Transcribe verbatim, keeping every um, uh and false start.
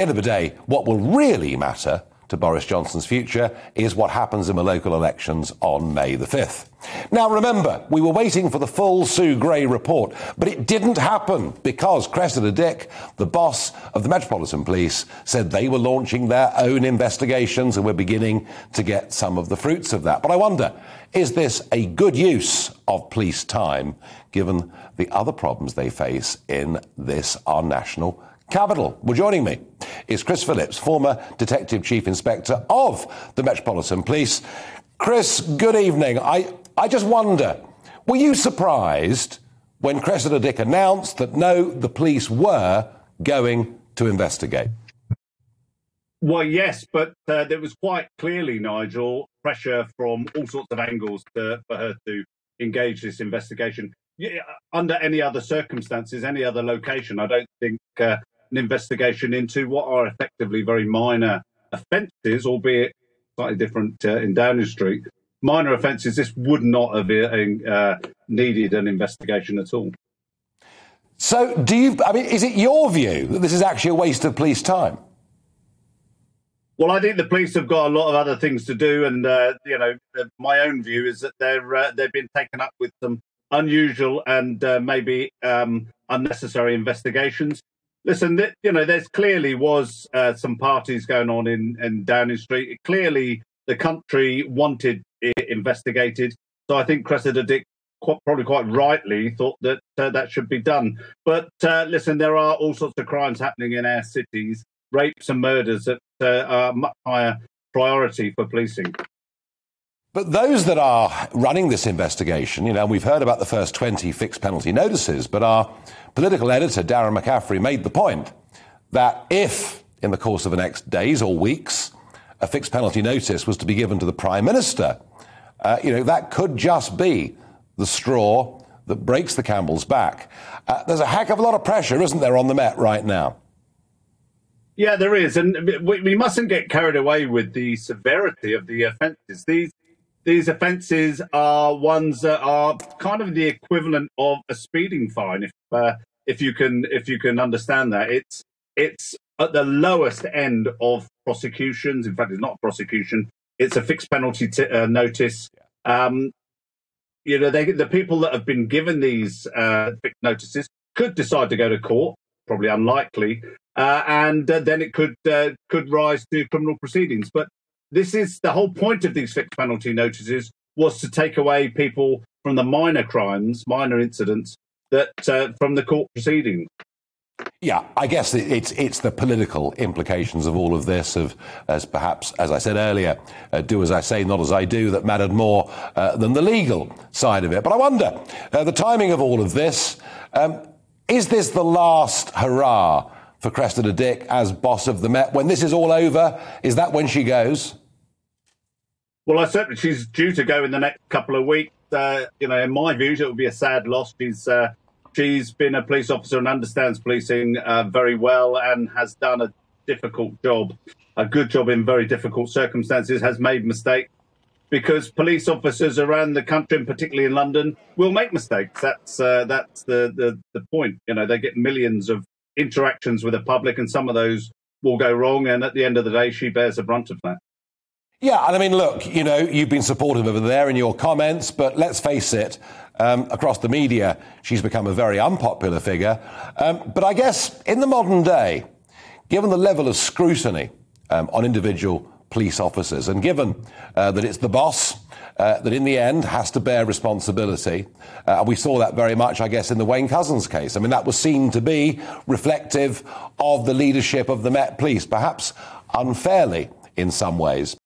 the end of the day, what will really matter to Boris Johnson's future is what happens in the local elections on May the fifth. Now remember, we were waiting for the full Sue Gray report, but it didn't happen because Cressida Dick, the boss of the Metropolitan Police, said they were launching their own investigations, and we're beginning to get some of the fruits of that. But I wonder, is this a good use of police time, given the other problems they face in this, our national capital? Well, joining me is Chris Phillips, former Detective Chief Inspector of the Metropolitan Police. Chris, good evening. I, I just wonder, were you surprised when Cressida Dick announced that, no, the police were going to investigate? Well, yes, but uh, there was quite clearly, Nigel, pressure from all sorts of angles to, for her to engage this investigation. Yeah, under any other circumstances, any other location, I don't think uh, an investigation into what are effectively very minor offences, albeit slightly different uh, in Downing Street. Minor offences, this would not have uh, needed an investigation at all. So do you, I mean, is it your view that this is actually a waste of police time? Well, I think the police have got a lot of other things to do. And, uh, you know, my own view is that they're, uh, they've been taken up with some unusual and uh, maybe um, unnecessary investigations. Listen, you know, there's clearly was uh, some parties going on in, in Downing Street. Clearly, the country wanted it investigated. So I think Cressida Dick quite, probably quite rightly thought that uh, that should be done. But uh, listen, there are all sorts of crimes happening in our cities, rapes and murders that uh, are much higher priority for policing. But those that are running this investigation, you know, we've heard about the first twenty fixed penalty notices, but our political editor, Darren McCaffrey, made the point that if, in the course of the next days or weeks, a fixed penalty notice was to be given to the Prime Minister, uh, you know, that could just be the straw that breaks the camel's back. Uh, there's a heck of a lot of pressure, isn't there, on the Met right now? Yeah, there is. And we mustn't get carried away with the severity of the offences. These These offences are ones that are kind of the equivalent of a speeding fine, if uh, if you can if you can understand that. It's it's at the lowest end of prosecutions. In fact, it's not prosecution; it's a fixed penalty t uh, notice. Um, you know, they, the people that have been given these uh, fixed notices could decide to go to court, probably unlikely, uh, and uh, then it could uh, could rise to criminal proceedings, but. This is the whole point of these fixed penalty notices was to take away people from the minor crimes, minor incidents, that uh, from the court proceeding. Yeah, I guess it's it's the political implications of all of this, of as perhaps as I said earlier, uh, do as I say, not as I do, that mattered more uh, than the legal side of it. But I wonder uh, the timing of all of this. Um, is this the last hurrah for Cressida Dick as boss of the Met? When this is all over, is that when she goes? Well, I certainly she's due to go in the next couple of weeks. Uh, you know, in my views, it would be a sad loss. She's uh, she's been a police officer and understands policing uh, very well and has done a difficult job, a good job in very difficult circumstances. Has made mistakes because police officers around the country, and particularly in London, will make mistakes. That's uh, that's the, the the point. You know, they get millions of interactions with the public, and some of those will go wrong. And at the end of the day, she bears the brunt of that. Yeah, and I mean, look, you know, you've been supportive over there in your comments, but let's face it, um, across the media, she's become a very unpopular figure. Um, but I guess in the modern day, given the level of scrutiny um, on individual police officers, and given uh, that it's the boss uh, that in the end has to bear responsibility, uh, we saw that very much, I guess, in the Wayne Cousins case. I mean, that was seen to be reflective of the leadership of the Met Police, perhaps unfairly in some ways.